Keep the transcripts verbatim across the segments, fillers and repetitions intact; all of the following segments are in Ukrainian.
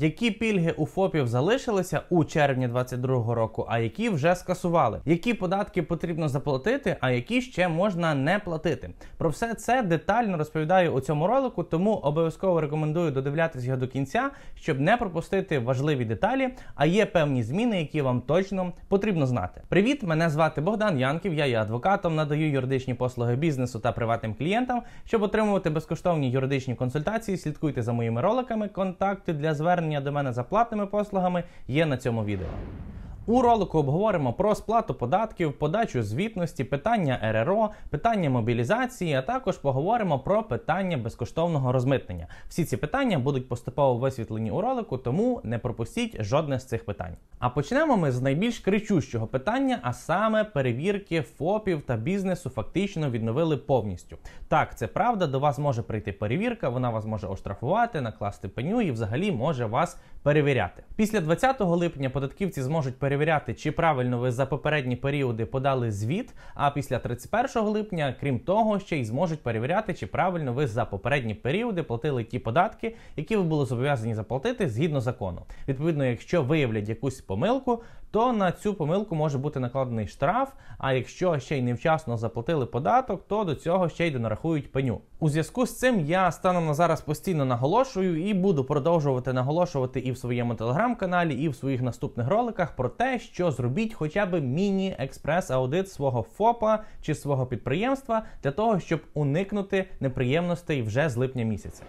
Які пільги у ФОПів залишилися у червні двадцять другого року, а які вже скасували? Які податки потрібно заплатити, а які ще можна не платити? Про все це детально розповідаю у цьому ролику, тому обов'язково рекомендую додивлятися його до кінця, щоб не пропустити важливі деталі, а є певні зміни, які вам точно потрібно знати. Привіт, мене звати Богдан Янків, я є адвокатом, надаю юридичні послуги бізнесу та приватним клієнтам. Щоб отримувати безкоштовні юридичні консультації, слідкуйте за моїми роликами, контакти для звернень до мене за платними послугами є на цьому відео. У ролику обговоримо про сплату податків, подачу звітності, питання РРО, питання мобілізації, а також поговоримо про питання безкоштовного розмитнення. Всі ці питання будуть поступово висвітлені у ролику, тому не пропустіть жодне з цих питань. А почнемо ми з найбільш кричущого питання, а саме перевірки ФОПів та бізнесу фактично відновили повністю. Так, це правда, до вас може прийти перевірка, вона вас може оштрафувати, накласти пеню і взагалі може вас перевіряти. Після двадцятого липня податківці зможуть перевіряти перевіряти, чи правильно ви за попередні періоди подали звіт, а після тридцять першого липня, крім того, ще й зможуть перевіряти, чи правильно ви за попередні періоди платили ті податки, які ви були зобов'язані заплатити згідно закону. Відповідно, якщо виявлять якусь помилку, то на цю помилку може бути накладений штраф, а якщо ще й невчасно заплатили податок, то до цього ще й донарахують пеню. У зв'язку з цим я станом на зараз постійно наголошую і буду продовжувати наголошувати і в своєму телеграм-каналі, і в своїх наступних роликах про те, що зробіть хоча б міні-експрес-аудит свого ФОПа чи свого підприємства для того, щоб уникнути неприємностей вже з липня місяця.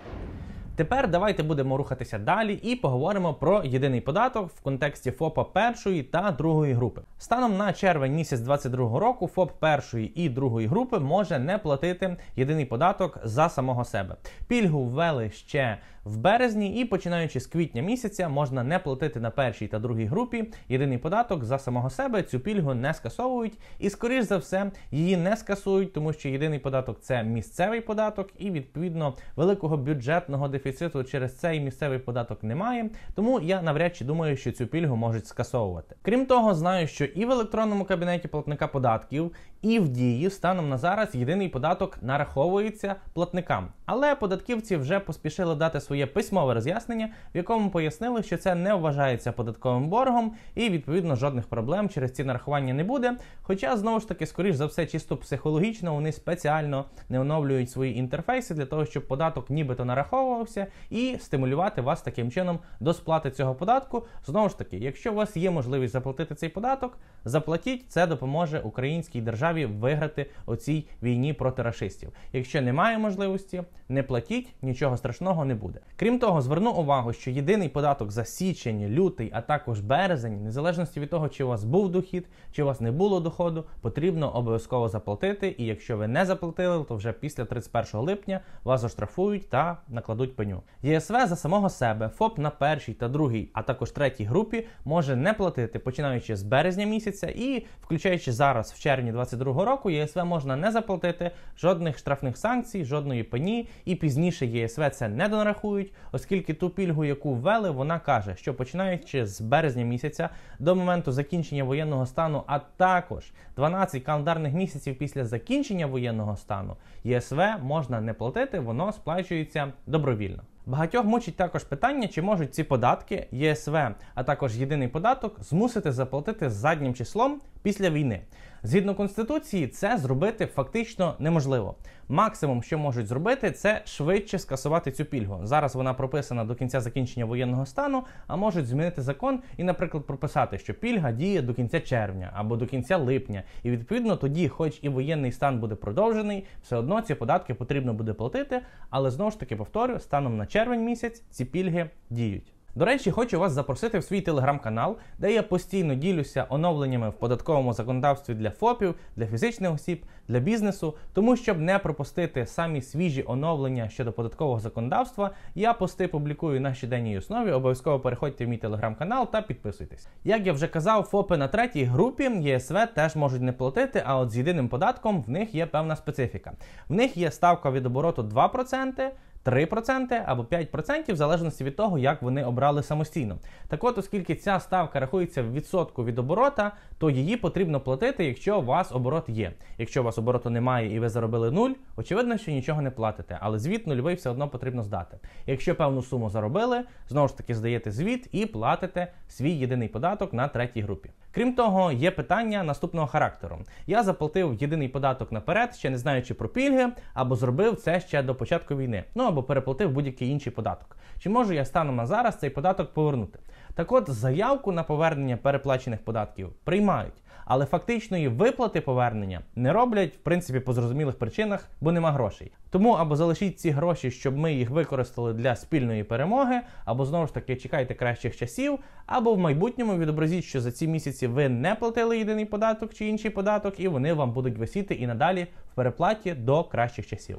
Тепер давайте будемо рухатися далі і поговоримо про єдиний податок в контексті ФОПа першої та другої групи. Станом на червень місяць двадцять другого року ФОП першої і другої групи може не платити єдиний податок за самого себе. Пільгу ввели ще в березні і починаючи з квітня місяця можна не платити на першій та другій групі єдиний податок за самого себе, цю пільгу не скасовують і скоріш за все її не скасують, тому що єдиний податок це місцевий податок і відповідно великого бюджетного дефіциту через цей місцевий податок немає, тому я навряд чи думаю, що цю пільгу можуть скасовувати. Крім того, знаю, що і в електронному кабінеті платника податків, і в дії станом на зараз єдиний податок нараховується платникам. Але податківці вже поспішили дати своє письмове роз'яснення, в якому пояснили, що це не вважається податковим боргом і, відповідно, жодних проблем через ці нарахування не буде. Хоча, знову ж таки, скоріш за все, чисто психологічно вони спеціально не оновлюють свої інтерфейси для того, щоб податок нібито нараховувався, і стимулювати вас таким чином до сплати цього податку. Знову ж таки, якщо у вас є можливість заплатити цей податок, заплатіть, це допоможе українській державі виграти у цій війні проти рашистів. Якщо немає можливості, не платіть, нічого страшного не буде. Крім того, зверну увагу, що єдиний податок за січень, лютий, а також березень, незалежно від того, чи у вас був дохід, чи у вас не було доходу, потрібно обов'язково заплатити, і якщо ви не заплатили, то вже після тридцять першого липня вас оштрафують та накладуть пеню. ЄСВ за самого себе ФОП на першій та другій, а також третій групі може не платити, починаючи з березня місяця і включаючи зараз в червні двадцять другого року, ЄСВ можна не заплатити, жодних штрафних санкцій, жодної пені і пізніше ЄСВ це не донарахують, оскільки ту пільгу, яку ввели, вона каже, що починаючи з березня місяця до моменту закінчення воєнного стану, а також дванадцять календарних місяців після закінчення воєнного стану, ЄСВ можна не платити, воно сплачується добровільно. Багатьох мучить також питання, чи можуть ці податки, ЄСВ, а також єдиний податок, змусити заплатити заднім числом після війни. Згідно Конституції, це зробити фактично неможливо. Максимум, що можуть зробити, це швидше скасувати цю пільгу. Зараз вона прописана до кінця закінчення воєнного стану, а можуть змінити закон і, наприклад, прописати, що пільга діє до кінця червня або до кінця липня. І, відповідно, тоді, хоч і воєнний стан буде продовжений, все одно ці податки потрібно буде платити, але, знову ж таки, повторю, станом на червень місяць ці пільги діють. До речі, хочу вас запросити в свій телеграм-канал, де я постійно ділюся оновленнями в податковому законодавстві для ФОПів, для фізичних осіб, для бізнесу. Тому, щоб не пропустити самі свіжі оновлення щодо податкового законодавства, я пости публікую на щоденній основі, обов'язково переходьте в мій телеграм-канал та підписуйтесь. Як я вже казав, ФОПи на третій групі ЄСВ теж можуть не платити, а от з єдиним податком в них є певна специфіка. В них є ставка від обороту два проценти, три проценти або п'ять процентів, в залежності від того, як вони обрали самостійно. Так от, оскільки ця ставка рахується в відсотку від оборота, то її потрібно платити, якщо у вас оборот є. Якщо у вас обороту немає і ви заробили нуль, очевидно, що нічого не платите, але звіт нульовий все одно потрібно здати. Якщо певну суму заробили, знову ж таки здаєте звіт і платите свій єдиний податок на третій групі. Крім того, є питання наступного характеру. Я заплатив єдиний податок наперед, ще не знаючи про пільги, або зробив це ще до початку війни, ну або переплатив будь-який інший податок. Чи можу я станом на зараз цей податок повернути? Так от, заявку на повернення переплачених податків приймають, але фактичної виплати повернення не роблять, в принципі, по зрозумілих причинах, бо нема грошей. Тому або залишіть ці гроші, щоб ми їх використали для спільної перемоги, або знову ж таки чекайте кращих часів, або в майбутньому відобразіть, що за ці місяці ви не платили єдиний податок чи інший податок, і вони вам будуть висіти і надалі в переплаті до кращих часів.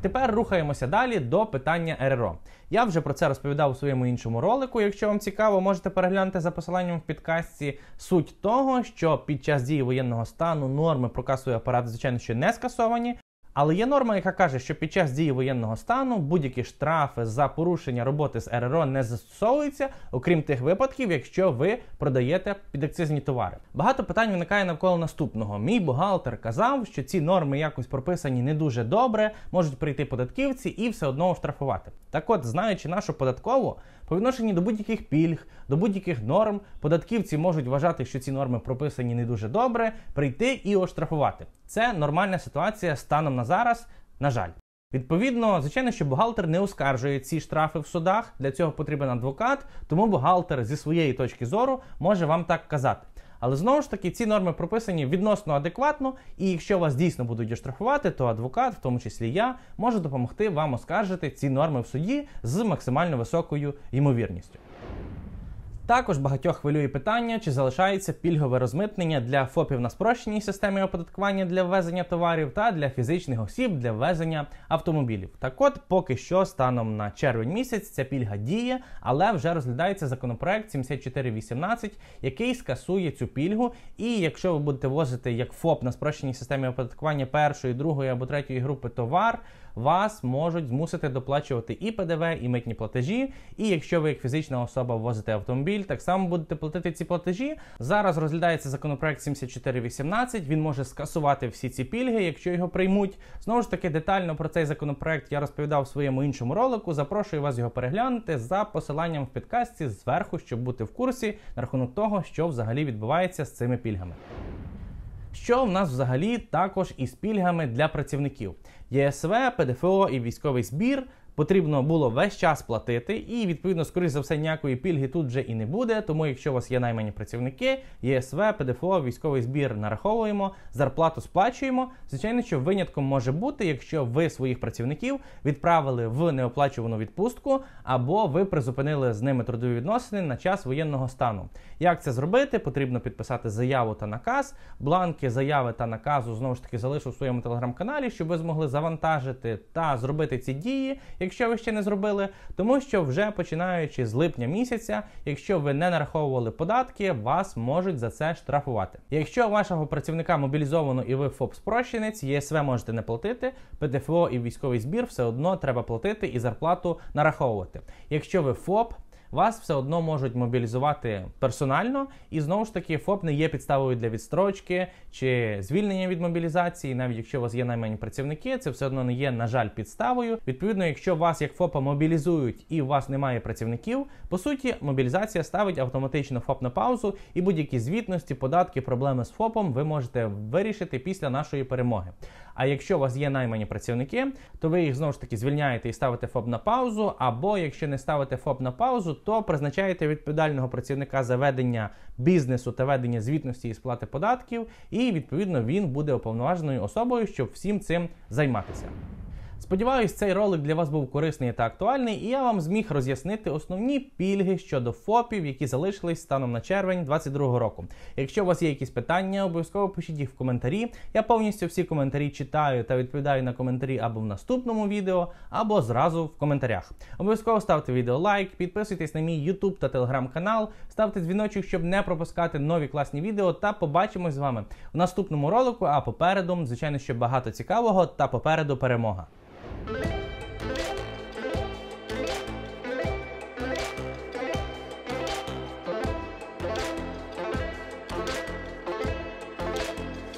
Тепер рухаємося далі до питання РРО. Я вже про це розповідав у своєму іншому ролику, якщо вам цікаво, можете переглянути за посиланням в підкастці. Суть того, що під час дії воєнного стану норми про касовий апарат, звичайно, що не скасовані, але є норма, яка каже, що під час дії воєнного стану будь-які штрафи за порушення роботи з РРО не застосовуються, окрім тих випадків, якщо ви продаєте підакцизні товари. Багато питань виникає навколо наступного. Мій бухгалтер казав, що ці норми якось прописані не дуже добре, можуть прийти податківці і все одно оштрафувати. Так от, знаючи нашу податкову, по відношенню до будь-яких пільг, до будь-яких норм, податківці можуть вважати, що ці норми прописані не дуже добре, прийти і оштрафувати. Це нормальна ситуація станом на зараз, на жаль. Відповідно, звичайно, що бухгалтер не оскаржує ці штрафи в судах, для цього потрібен адвокат, тому бухгалтер зі своєї точки зору може вам так казати. Але знову ж таки, ці норми прописані відносно адекватно, і якщо вас дійсно будуть оштрафувати, то адвокат, в тому числі я, може допомогти вам оскаржити ці норми в суді з максимально високою ймовірністю. Також багатьох хвилює питання, чи залишається пільгове розмитнення для ФОПів на спрощеній системі оподаткування для ввезення товарів та для фізичних осіб для ввезення автомобілів. Так от, поки що, станом на червень місяць ця пільга діє, але вже розглядається законопроект сімдесят чотири вісімнадцять, який скасує цю пільгу, і якщо ви будете возити як ФОП на спрощеній системі оподаткування першої, другої або третьої групи товар, вас можуть змусити доплачувати і ПДВ, і митні платежі, і якщо ви як фізична особа ввозите автомобіль, так само будете платити ці платежі. Зараз розглядається законопроект сімдесят чотири вісімнадцять, він може скасувати всі ці пільги, якщо його приймуть. Знову ж таки, детально про цей законопроект я розповідав в своєму іншому ролику, запрошую вас його переглянути за посиланням в підкастці зверху, щоб бути в курсі на рахунок того, що взагалі відбувається з цими пільгами. Що в нас взагалі також із пільгами для працівників? ЄСВ, ПДФО і військовий збір потрібно було весь час платити, і, відповідно, скоріш за все, ніякої пільги тут вже і не буде, тому якщо у вас є наймані працівники, ЄСВ, ПДФО, військовий збір нараховуємо, зарплату сплачуємо. Звичайно, що винятком може бути, якщо ви своїх працівників відправили в неоплачувану відпустку, або ви призупинили з ними трудові відносини на час воєнного стану. Як це зробити? Потрібно підписати заяву та наказ. Бланки заяви та наказу, знову ж таки, залишу в своєму телеграм-каналі, щоб ви змогли завантажити та зробити ці дії, якщо ви ще не зробили, тому що вже починаючи з липня місяця, якщо ви не нараховували податки, вас можуть за це штрафувати. Якщо вашого працівника мобілізовано і ви ФОП-спрощенець, ЄСВ можете не платити, ПДФО і військовий збір все одно треба платити і зарплату нараховувати. Якщо ви ФОП, вас все одно можуть мобілізувати персонально, і знову ж таки ФОП не є підставою для відстрочки чи звільнення від мобілізації, навіть якщо у вас є наймані працівники, це все одно не є, на жаль, підставою. Відповідно, якщо вас як ФОПа мобілізують і у вас немає працівників, по суті, мобілізація ставить автоматично ФОП на паузу, і будь-які звітності, податки, проблеми з ФОПом ви можете вирішити після нашої перемоги. А якщо у вас є наймані працівники, то ви їх знову ж таки звільняєте і ставите ФОП на паузу, або якщо не ставите ФОП на паузу, то призначаєте відповідального працівника за ведення бізнесу та ведення звітності і сплати податків, і, відповідно, він буде уповноваженою особою, щоб всім цим займатися. Сподіваюсь, цей ролик для вас був корисний та актуальний, і я вам зміг роз'яснити основні пільги щодо ФОПів, які залишились станом на червень двадцять другого року. Якщо у вас є якісь питання, обов'язково пишіть їх в коментарі. Я повністю всі коментарі читаю та відповідаю на коментарі або в наступному відео, або зразу в коментарях. Обов'язково ставте відео лайк, підписуйтесь на мій YouTube та Telegram канал, ставте дзвіночок, щоб не пропускати нові класні відео, та побачимось з вами в наступному ролику, а попереду, звичайно, ще багато цікавого, та попереду перемога. We'll be right back.